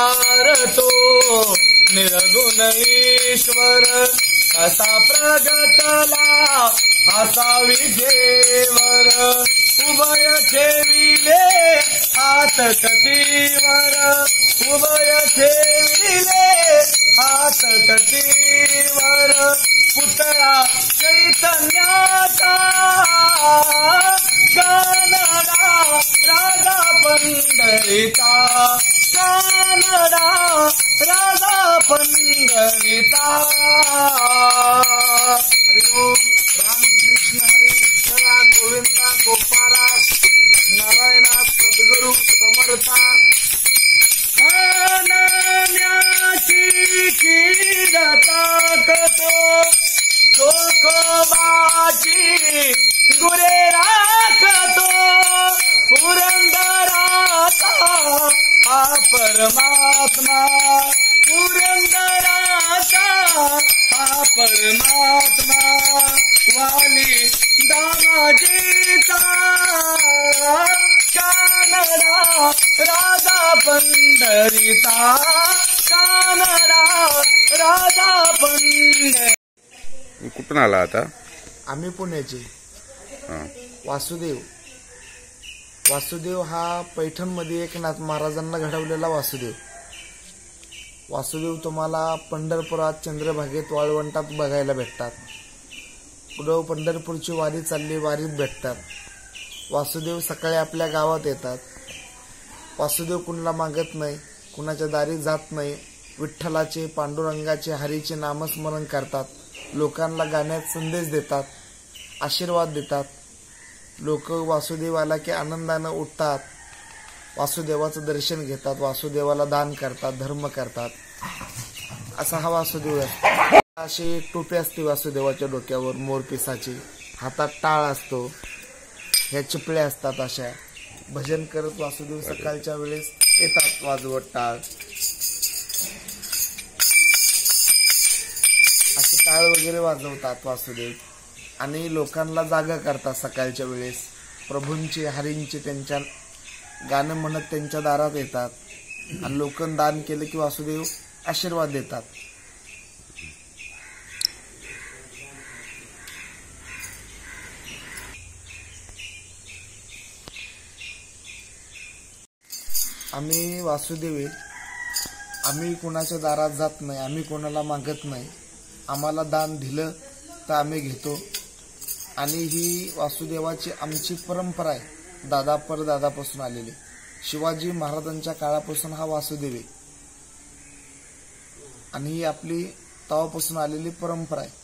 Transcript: सारथो निर्गुण ईश्वर असा प्रगटला असा विजेवर उभय ठेविले हात कटीवर उभय ठेविले हात कटीवर पुतळा चैतन्याचा कानडा राजा पंढरीचा कानडा राजा पंढरीचा हरिओम रामकृष्ण हरी विठ्ठला गोविंदा गोपाला नारायणा सद्गुरु समर्था अनन्याची कीर्तन करतो तुकोबाची गुरे राखतो पुरंदराचा हा परमात्मा पुरंदराचा हा परमात्मा वाली दामाजीचा कानडा राजा पंढरीचा कानडा राजा पंढरीचा. कुठून आला आता? आम्ही पुण्याचे. वासुदेव हा पैठणमध्ये एकनाथ महाराजांना घडवलेला वासुदेव तुम्हाला पंढरपुरात चंद्रभागेत वाळवंटात बघायला भेटतात. पुढे पंढरपूरची वारी चालली, वारीत भेटतात. वासुदेव सकाळी आपल्या गावात येतात. वासुदेव कुणाला मागत नाही, कुणाच्या दारी जात नाही. विठ्ठलाचे, पांडुरंगाचे, हरीचे नामस्मरण करतात. लोकांना गाण्यात संदेश देतात, आशीर्वाद देतात. लोक वासुदेवाला की आनंदाने उठतात, वासुदेवाचं दर्शन घेतात, वासुदेवाला दान करतात, धर्म करतात. असा हा वासुदेव असतो. अशी टोपी असते वासुदेवाच्या डोक्यावर, मोरपिसाची. हातात टाळ असतो. ह्या चिपळ्या असतात. अशा भजन करत वासुदेव सकाळच्या वेळेस येतात वाजवत टाळ. असे टाळ वगैरे वाजवतात वासुदेव आणि लोकांना जागा करतात सकाळच्या वेळेस. प्रभूंचे, हरींचे त्यांच्या गाणं म्हणत त्यांच्या दारात येतात आणि लोकं दान केलं की वासुदेव आशीर्वाद देतात. आम्ही वासुदेव, आम्ही कोणाच्या दारात जात नाही, आम्ही कोणाला मागत नाही. आम्हाला दान दिलं तर आम्ही घेतो आणि ही वासुदेवाची आमची परंपरा आहे, दादा परदादापासून आलेली. शिवाजी महाराजांच्या काळापासून हा वासुदेव आणि ही आपली तवापासून आलेली परंपरा आहे.